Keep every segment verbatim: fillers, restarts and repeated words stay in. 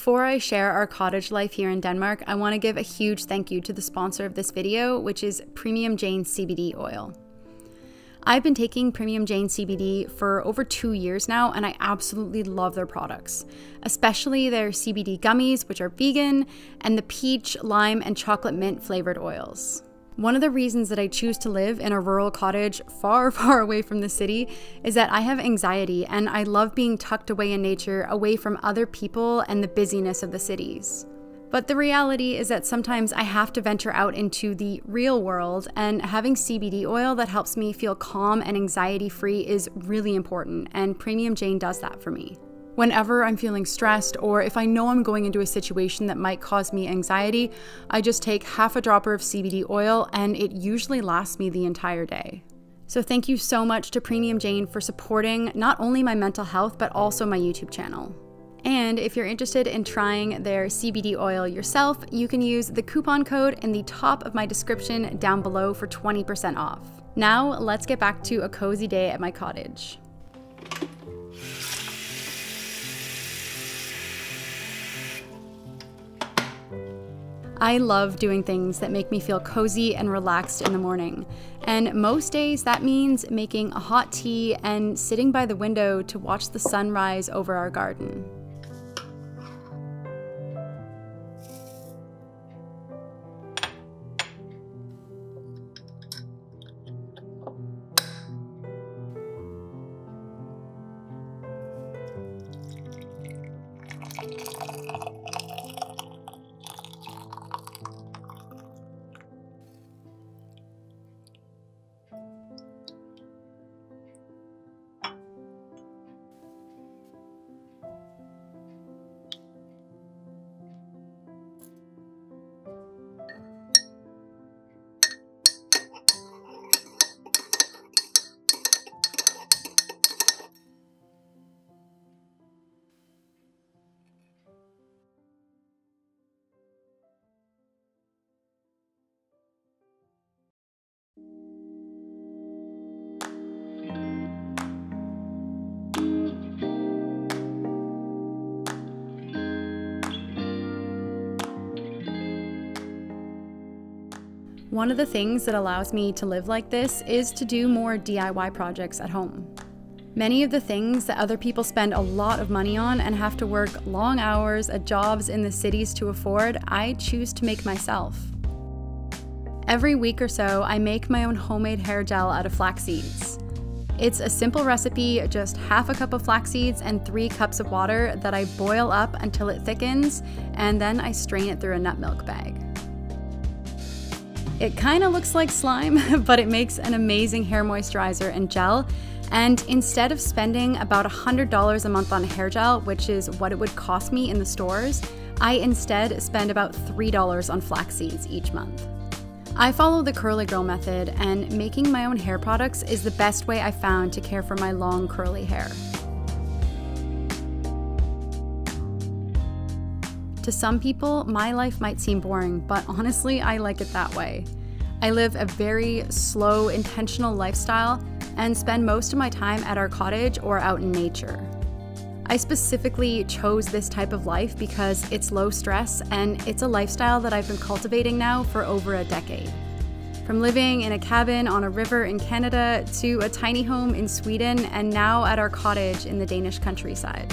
Before I share our cottage life here in Denmark, I want to give a huge thank you to the sponsor of this video, which is Premium Jane C B D oil. I've been taking Premium Jane C B D for over two years now, and I absolutely love their products, especially their C B D gummies, which are vegan, and the peach, lime, and chocolate mint flavored oils. One of the reasons that I choose to live in a rural cottage far, far away from the city is that I have anxiety and I love being tucked away in nature, away from other people and the busyness of the cities. But the reality is that sometimes I have to venture out into the real world, and having C B D oil that helps me feel calm and anxiety-free is really important, and Premium Jane does that for me. Whenever I'm feeling stressed, or if I know I'm going into a situation that might cause me anxiety, I just take half a dropper of C B D oil and it usually lasts me the entire day. So thank you so much to Premium Jane for supporting not only my mental health, but also my YouTube channel. And if you're interested in trying their C B D oil yourself, you can use the coupon code in the top of my description down below for twenty percent off. Now let's get back to a cozy day at my cottage. I love doing things that make me feel cozy and relaxed in the morning. And most days that means making a hot tea and sitting by the window to watch the sunrise over our garden. One of the things that allows me to live like this is to do more D I Y projects at home. Many of the things that other people spend a lot of money on and have to work long hours at jobs in the cities to afford, I choose to make myself. Every week or so, I make my own homemade hair gel out of flax seeds. It's a simple recipe, just half a cup of flax seeds and three cups of water that I boil up until it thickens, and then I strain it through a nut milk bag. It kind of looks like slime, but it makes an amazing hair moisturizer and gel. And instead of spending about one hundred dollars a month on hair gel, which is what it would cost me in the stores, I instead spend about three dollars on flax seeds each month. I follow the curly girl method, and making my own hair products is the best way I found to care for my long curly hair. To some people, my life might seem boring, but honestly, I like it that way. I live a very slow, intentional lifestyle and spend most of my time at our cottage or out in nature. I specifically chose this type of life because it's low stress and it's a lifestyle that I've been cultivating now for over a decade. From living in a cabin on a river in Canada to a tiny home in Sweden and now at our cottage in the Danish countryside.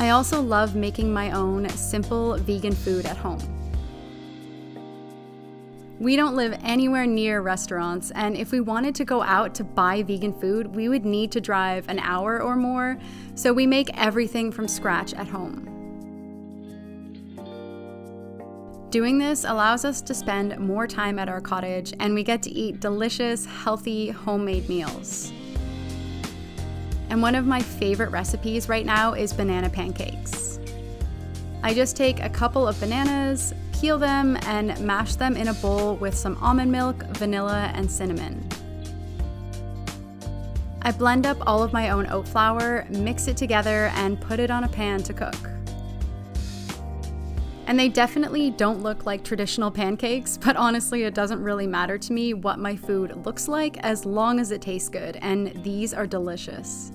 I also love making my own simple vegan food at home. We don't live anywhere near restaurants, and if we wanted to go out to buy vegan food, we would need to drive an hour or more, so we make everything from scratch at home. Doing this allows us to spend more time at our cottage, and we get to eat delicious, healthy, homemade meals. And one of my favorite recipes right now is banana pancakes. I just take a couple of bananas, peel them, and mash them in a bowl with some almond milk, vanilla, and cinnamon. I blend up all of my own oat flour, mix it together, and put it on a pan to cook. And they definitely don't look like traditional pancakes, but honestly, it doesn't really matter to me what my food looks like as long as it tastes good, and these are delicious.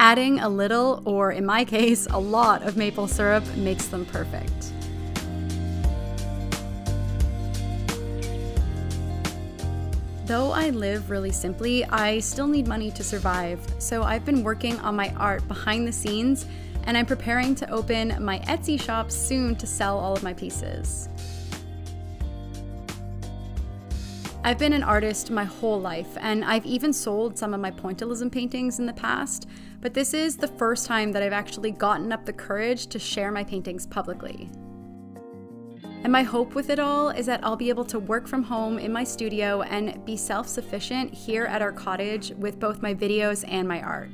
Adding a little, or in my case, a lot of maple syrup makes them perfect. Though I live really simply, I still need money to survive, so I've been working on my art behind the scenes, and I'm preparing to open my Etsy shop soon to sell all of my pieces. I've been an artist my whole life, and I've even sold some of my pointillism paintings in the past, but this is the first time that I've actually gotten up the courage to share my paintings publicly. And my hope with it all is that I'll be able to work from home in my studio and be self-sufficient here at our cottage with both my videos and my art.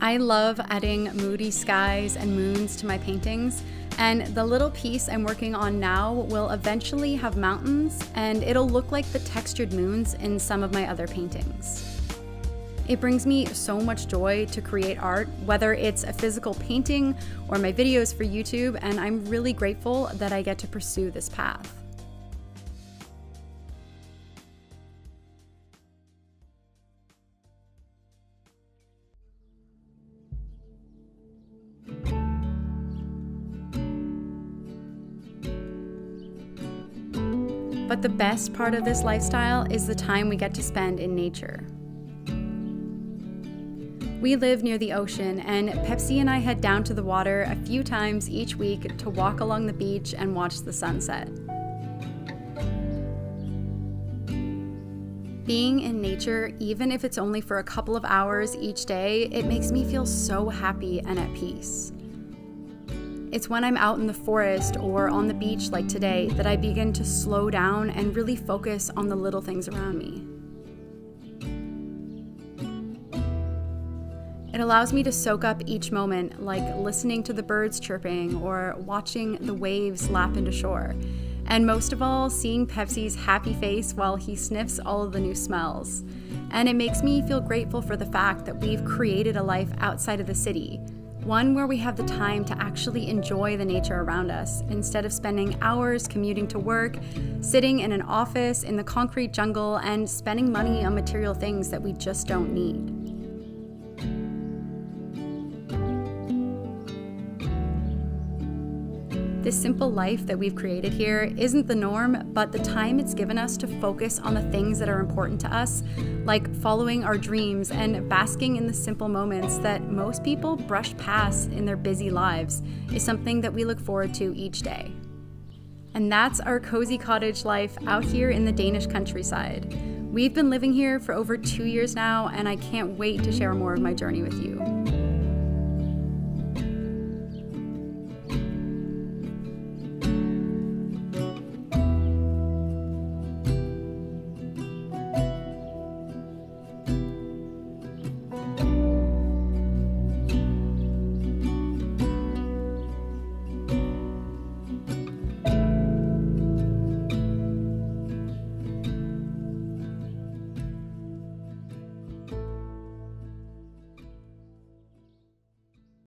I love adding moody skies and moons to my paintings, and the little piece I'm working on now will eventually have mountains, and it'll look like the textured moons in some of my other paintings. It brings me so much joy to create art, whether it's a physical painting or my videos for YouTube, and I'm really grateful that I get to pursue this path. But the best part of this lifestyle is the time we get to spend in nature. We live near the ocean, and Pepsi and I head down to the water a few times each week to walk along the beach and watch the sunset. Being in nature, even if it's only for a couple of hours each day, it makes me feel so happy and at peace. It's when I'm out in the forest or on the beach like today that I begin to slow down and really focus on the little things around me. It allows me to soak up each moment, like listening to the birds chirping or watching the waves lap into shore. And most of all, seeing Pepsi's happy face while he sniffs all of the new smells. And it makes me feel grateful for the fact that we've created a life outside of the city, one where we have the time to actually enjoy the nature around us instead of spending hours commuting to work, sitting in an office in the concrete jungle, and spending money on material things that we just don't need. This simple life that we've created here isn't the norm, but the time it's given us to focus on the things that are important to us, like following our dreams and basking in the simple moments that most people brush past in their busy lives, is something that we look forward to each day. And that's our cozy cottage life out here in the Danish countryside. We've been living here for over two years now, and I can't wait to share more of my journey with you.